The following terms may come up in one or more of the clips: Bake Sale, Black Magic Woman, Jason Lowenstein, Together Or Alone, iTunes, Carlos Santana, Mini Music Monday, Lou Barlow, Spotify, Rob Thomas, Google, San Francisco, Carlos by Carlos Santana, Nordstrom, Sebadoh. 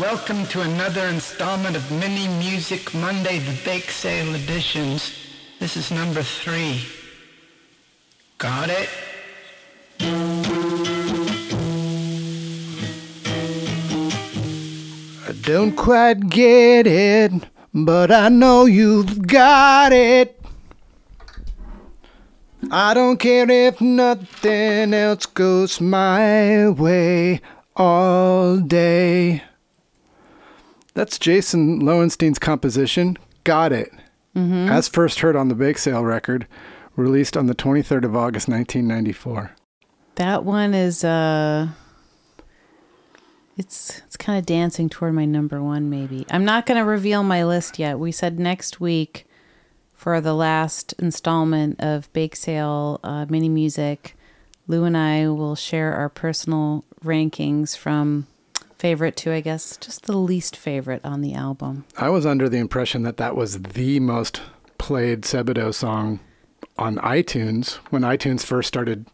Welcome to another installment of Mini Music Monday, the Bake Sale editions. This is number 3. Got it? I don't quite get it, but I know you've got it. I don't care if nothing else goes my way all day. That's Jason Lowenstein's composition, Got It, as first heard on the Bake Sale record, released on the 23rd of August, 1994. That one is, it's kind of dancing toward my number one, maybe. I'm not going to reveal my list yet. We said next week for the last installment of Bake Sale Mini Music, Lou and I will share our personal rankings from favorite to, I guess, just the least favorite on the album. I was under the impression that that was the most played Sebadoh song on iTunes when iTunes first started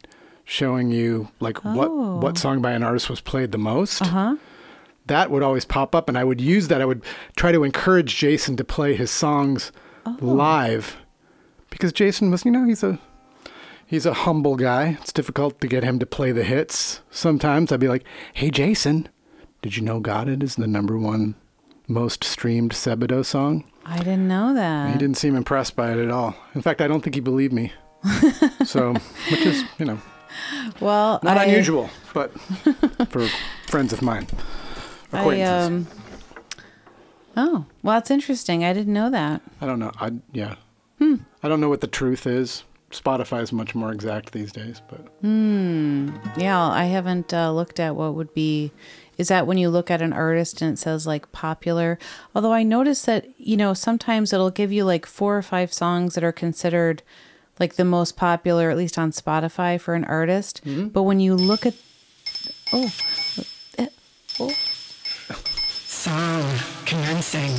showing you like what song by an artist was played the most. That would always pop up, and I would use that. I would try to encourage Jason to play his songs live, because Jason was, you know, he's a humble guy. It's difficult to get him to play the hits. Sometimes I'd be like, "Hey, Jason, did you know Got It is the number one most streamed Sebadoh song?" I didn't know that. He didn't seem impressed by it at all. In fact, I don't think he believed me. So, which is, you know, well, not unusual, but for friends of mine, acquaintances. Oh, well, it's interesting. I didn't know that. I don't know. I don't know what the truth is. Spotify is much more exact these days, but. Yeah, I haven't looked at what would be. Is that when you look at an artist and it says like popular? Although I noticed that, you know, sometimes it'll give you like 4 or 5 songs that are considered like the most popular, at least on Spotify, for an artist. But when you look at, Song commencing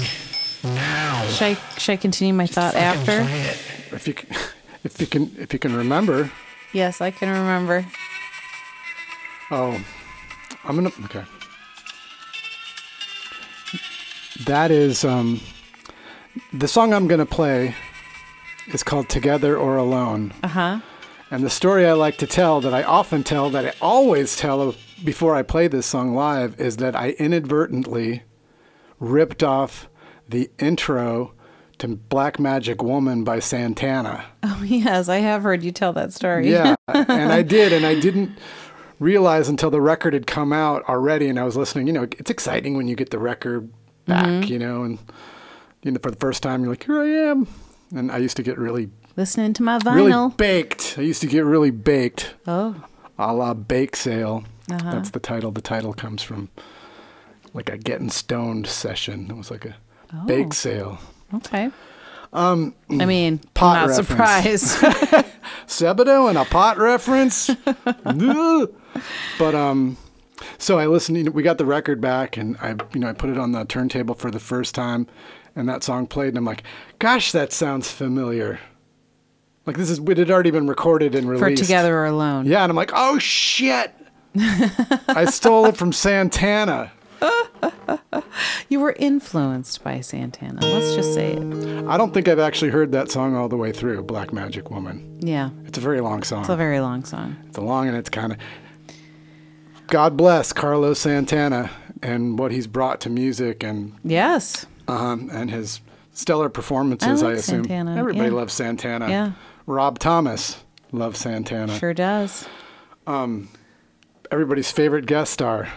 now. Should I continue my thought after? If you can remember. Yes, I can remember. Oh. Okay. That is, the song I'm going to play is called Together or Alone. And the story I like to tell, that I often tell, that I always tell before I play this song live, is that I inadvertently ripped off the intro to Black Magic Woman by Santana. Oh, yes. I have heard you tell that story. Yeah. And I did, and I didn't realize until the record had come out already, and I was listening. You know, it's exciting when you get the record back, you know, and you know, for the first time, you're like, here I am. And I used to get really listening to my vinyl, really baked. I used to get really baked. Oh, a la Bake Sale. That's the title. The title comes from like a getting stoned session. It was like a bake sale. Okay. I mean, pot reference. Not surprised. Sebadoh and a pot reference. But so I listened. You know, we got the record back, and I put it on the turntable for the first time, and that song played, and I'm like, gosh, that sounds familiar. Like it had already been recorded and released. For Together or Alone. Yeah, and I'm like, oh shit! I stole it from Santana. You were influenced by Santana. Let's just say it. I don't think I've actually heard that song all the way through, Black Magic Woman. Yeah. It's a very long song. It's a very long song. It's long, and it's kind of... God bless Carlos Santana and what he's brought to music, and... Yes. And his stellar performances, I assume. Santana. Everybody loves Santana. Yeah. Rob Thomas loves Santana. Sure does. Everybody's favorite guest star...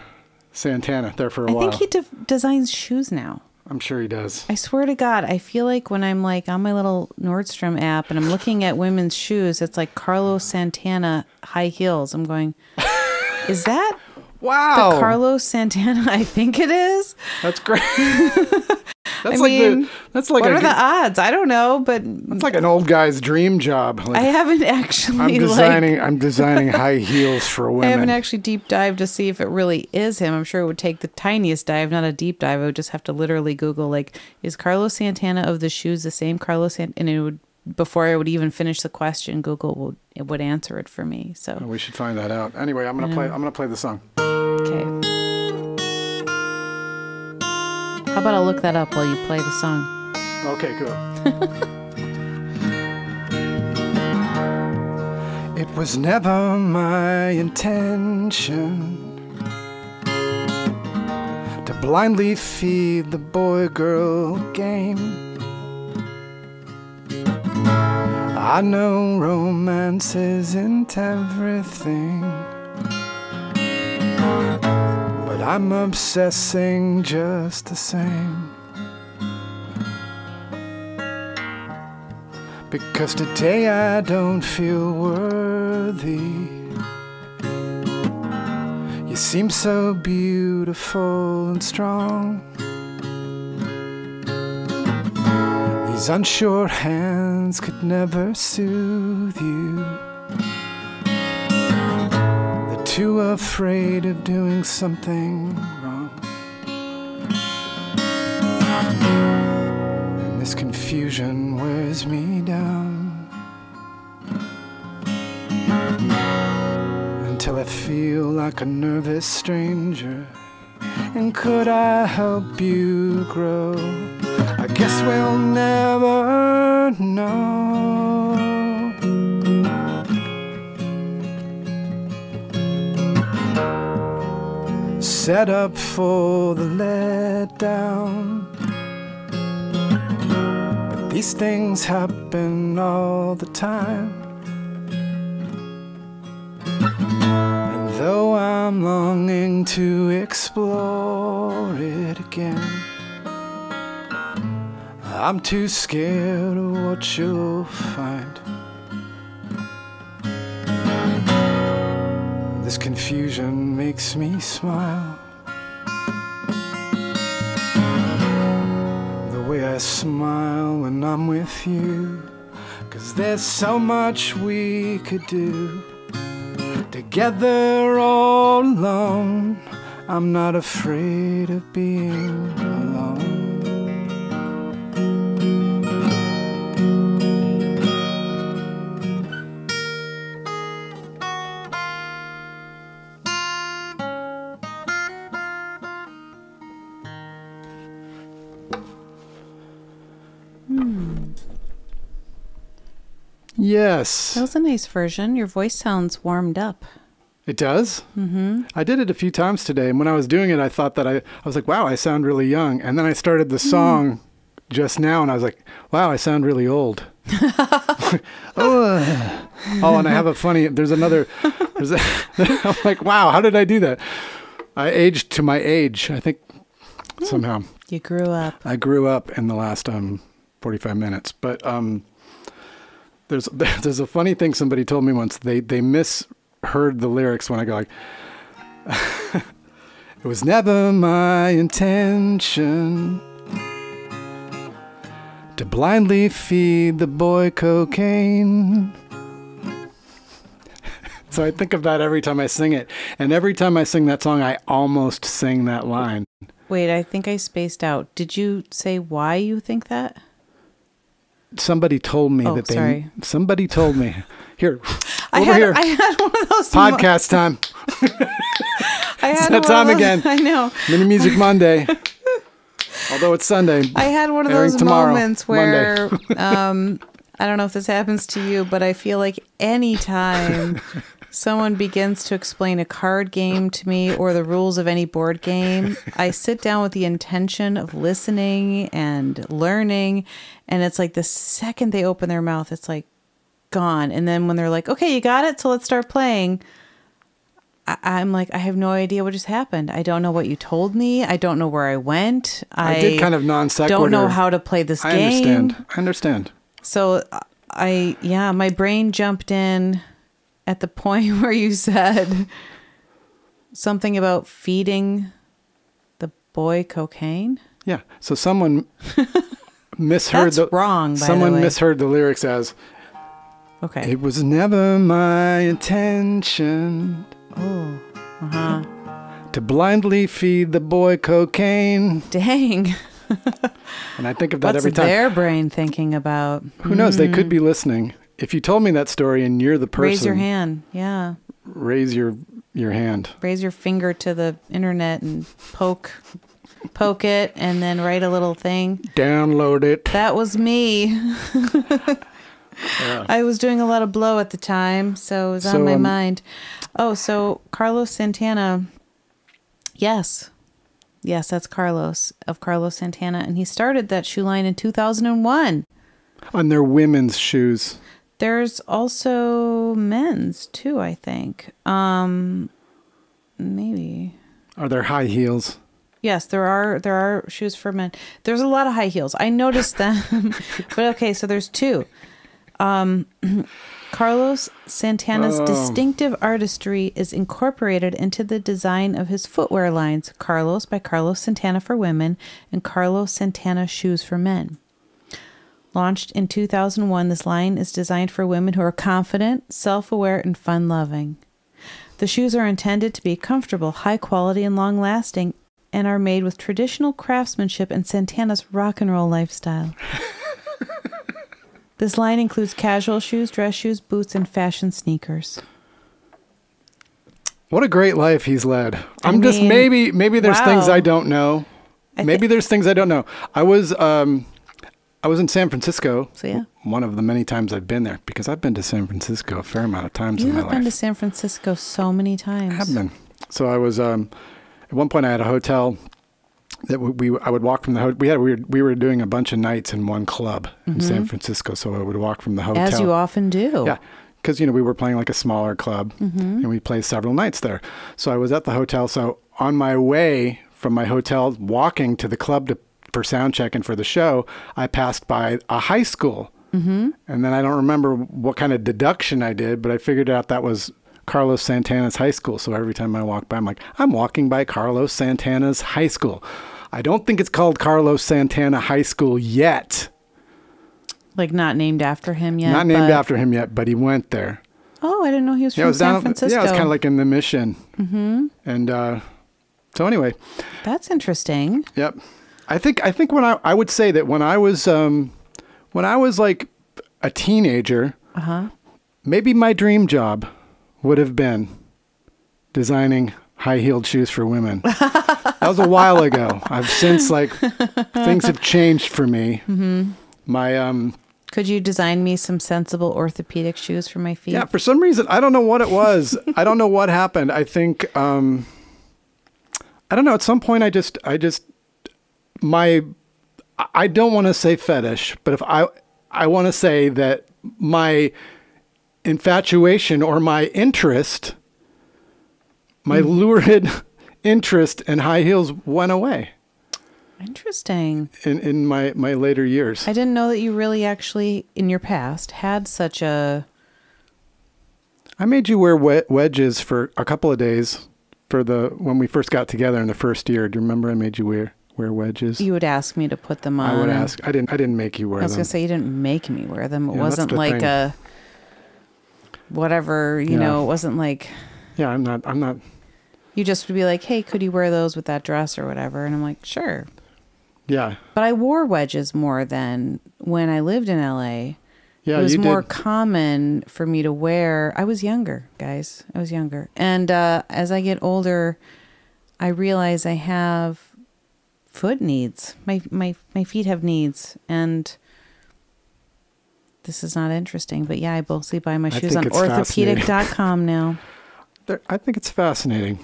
Santana there for a while. I think he designs shoes now. I'm sure he does. I swear to God, I feel like when I'm like on my little Nordstrom app and I'm looking at women's shoes, it's like Carlos Santana high heels. I'm going, is that the Carlos Santana I think it is? That's great. That's what are the odds? I don't know, but it's like an old guy's dream job. Like, I haven't actually. I'm designing high heels for women. I haven't actually deep dived to see if it really is him. I'm sure it would take the tiniest dive, not a deep dive. I would just have to literally Google, like, is Carlos Santana of the shoes the same Carlos Santana? And it would, before I would even finish the question, Google would answer it for me. So we should find that out. Anyway, I'm gonna play the song. Okay. How about I'll look that up while you play the song? Okay, cool. It was never my intention to blindly feed the boy-girl game. I know romance isn't everything, but I'm obsessing just the same. Because today I don't feel worthy. You seem so beautiful and strong. These unsure hands could never soothe you. Too afraid of doing something wrong. And this confusion wears me down until I feel like a nervous stranger. And could I help you grow? I guess we'll never know. Set up for the letdown. But these things happen all the time. And though I'm longing to explore it again, I'm too scared of what you'll find. This confusion makes me smile. The way I smile when I'm with you. 'Cause there's so much we could do together, all alone. I'm not afraid of being alone. Yes. That was a nice version. Your voice sounds warmed up. It does? Mm-hmm. I did it a few times today, and when I was doing it, I thought that I was like, wow, I sound really young. And then I started the song just now, and I was like, wow, I sound really old. Oh, and I have a funny, there's I'm like, wow, how did I do that? I aged to my age, I think, somehow. You grew up. I grew up in the last 45 minutes, but... There's a funny thing somebody told me once. They misheard the lyrics when I go like, it was never my intention to blindly feed the boy cocaine. So I think of that every time I sing it. And every time I sing that song, I almost sing that line. Wait, I think I spaced out. Did you say why you think that? Somebody told me somebody told me. Here, over here. I had one of those. Podcast time. It's that time again. I know. Mini Music Monday. Although it's Sunday. I had one of those moments where, I don't know if this happens to you, but I feel like any time someone begins to explain a card game to me or the rules of any board game, I sit down with the intention of listening and learning. And it's like the second they open their mouth, it's like gone. And then when they're like, okay, you got it, so let's start playing. I'm like, I have no idea what just happened. I don't know what you told me. I don't know where I went. I did kind of non sequitur. Don't know how to play this game. I understand. So my brain jumped in at the point where you said something about feeding the boy cocaine. Yeah. So someone misheard the lyrics as, okay, it was never my intention to blindly feed the boy cocaine. Dang. And I think of that every time. What's their brain thinking about? Who knows? They could be listening. If you told me that story and you're the person, raise your hand. Yeah. Raise your hand. Raise your finger to the internet and poke it, and then write a little thing. Download it. That was me. Yeah. I was doing a lot of blow at the time, so it was on my mind. Oh, so Carlos Santana. Yes. Yes, that's Carlos of Carlos Santana. And he started that shoe line in 2001. On their women's shoes. There's also men's too, I think. Maybe. Are there high heels? Yes, there are shoes for men. There's a lot of high heels. I noticed them. But okay, so there's two. Carlos Santana's distinctive artistry is incorporated into the design of his footwear lines, Carlos by Carlos Santana for women and Carlos Santana shoes for men. Launched in 2001, this line is designed for women who are confident, self-aware, and fun-loving. The shoes are intended to be comfortable, high-quality, and long-lasting, and are made with traditional craftsmanship and Santana's rock and roll lifestyle. This line includes casual shoes, dress shoes, boots, and fashion sneakers. What a great life he's led. Maybe there's things I don't know. Maybe there's things I don't know. I was in San Francisco. So yeah. One of the many times I've been there, because I've been to San Francisco a fair amount of times in my life. You've been to San Francisco so many times. I have been. So I was at one point I had a hotel that I would walk from the hotel. We were doing a bunch of nights in one club in San Francisco, so I would walk from the hotel. As you often do. Yeah, because, you know, we were playing like a smaller club, and we played several nights there. So I was at the hotel. So on my way from my hotel, walking to the club for sound check and for the show, I passed by a high school. And then I don't remember what kind of deduction I did, but I figured out that was Carlos Santana's high school. So every time I walk by, I'm like, I'm walking by Carlos Santana's high school. I don't think it's called Carlos Santana High School yet. Like not named after him yet. Not named after him yet, but he went there. Oh, I didn't know he was from San Francisco. Yeah, it was kind of like in the Mission. And so anyway. That's interesting. Yep. I think when I would say that when I was like a teenager, maybe my dream job would have been designing high-heeled shoes for women. That was a while ago. I've since, like, things have changed for me. My could you design me some sensible orthopedic shoes for my feet? Yeah, for some reason, I don't know what it was. I don't know what happened. I think I don't know. At some point, I don't want to say fetish, but if I want to say that my infatuation or my interest, my lurid interest in high heels went away. Interesting. In my later years. I didn't know that you really actually, in your past, had such a... I made you wear wedges for a couple of days when we first got together in the first year. Do you remember I made you wear wedges? You would ask me to put them on. I would ask. I didn't make you wear them. I was going to say, you didn't make me wear them. It wasn't like a... whatever, you know, it wasn't like... Yeah, I'm not... You just would be like, hey, could you wear those with that dress or whatever? And I'm like, sure. Yeah. But I wore wedges more than when I lived in LA. Yeah, it was more common for me to wear. I was younger, guys. I was younger. And as I get older, I realize I have foot needs. My feet have needs. And... this is not interesting, but yeah, I mostly buy my shoes on orthopedic.com now. I think it's fascinating.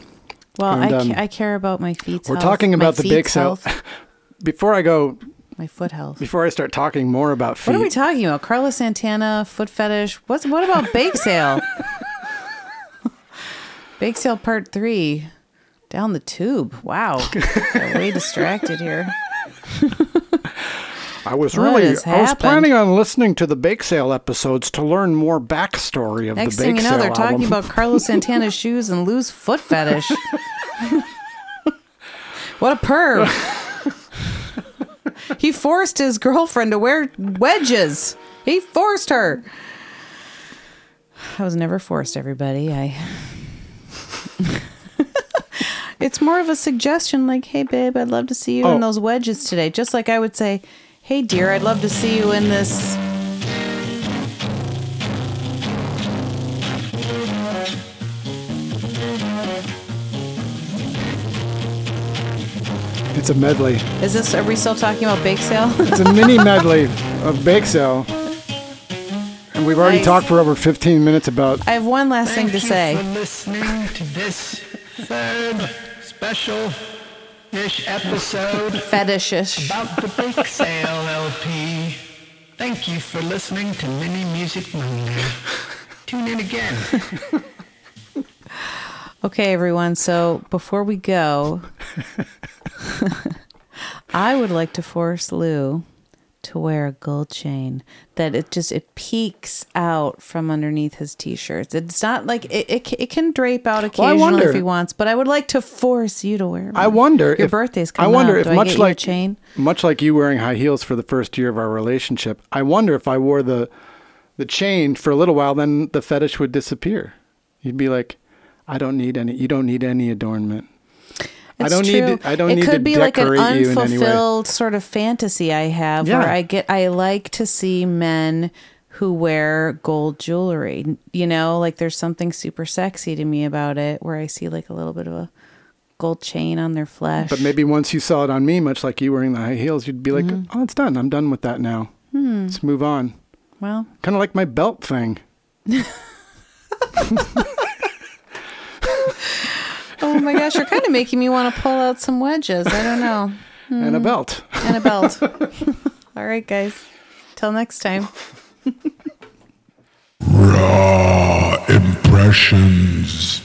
Well, and, I care about my feet. We're talking about the bake sale. Before I go, my foot health. Before I start talking more about feet, what are we talking about? Carlos Santana, foot fetish. What about bake sale? Bake sale part 3, down the tube. Wow, I'm way distracted here. I was planning on listening to the Bake Sale episodes to learn more backstory of the Bake Sale album. Next thing you know, they're talking about Carlos Santana's shoes and Lou's foot fetish. What a perv. He forced his girlfriend to wear wedges. He forced her. I was never forced, everybody. It's more of a suggestion, like, hey, babe, I'd love to see you in those wedges today. Just like I would say, hey, dear, I'd love to see you in this. It's a medley. Is this, are we still talking about Bake Sale? It's a mini medley of Bake Sale. And we've already talked for over 15 minutes about... I have one last thing to say. Thank you for listening to this third special-ish episode... Fetish-ish. ...about the Bake Sale LP. Thank you for listening to Mini Music Monday. Tune in again. Okay, everyone, so before we go... I would like to force Lou to wear a gold chain that it peeks out from underneath his t-shirts. It's not like it can drape out occasionally if he wants, but I would like to force you to wear one. I wonder your birthday's coming up. I wonder if much like you wearing high heels for the first year of our relationship, I wonder if I wore the chain for a little while, then the fetish would disappear. You'd be like, I don't need any. You don't need any adornment. It's I don't need to decorate you in any way. It could be like an unfulfilled sort of fantasy I have where I like to see men who wear gold jewelry. You know, like there's something super sexy to me about it where I see like a little bit of a gold chain on their flesh. But maybe once you saw it on me, much like you wearing the high heels, you'd be like, oh, it's done. I'm done with that now. Let's move on. Well. Kind of like my belt thing. Oh my gosh, you're kind of making me want to pull out some wedges. I don't know. And a belt. And a belt. All right, guys. Till next time. Raw impressions.